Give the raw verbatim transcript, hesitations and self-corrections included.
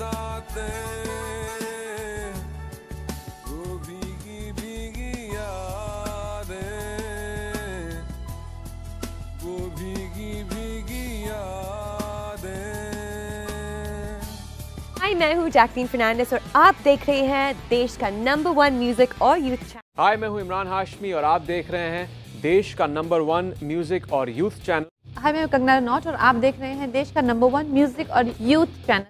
साथ वो भीगी भीगी यादें, वो भीगी भीगी यादें। हाय, मैं हूँ जैकलीन फर्नांडिस और आप देख रहे हैं देश का नंबर वन म्यूजिक और यूथ चैनल। हाय, मैं हूँ इमरान हाशमी और आप देख रहे हैं देश का नंबर वन म्यूजिक और यूथ चैनल। हाय, मैं कंगना रनौत और आप देख रहे हैं देश का नंबर वन म्यूजिक और यूथ चैनल।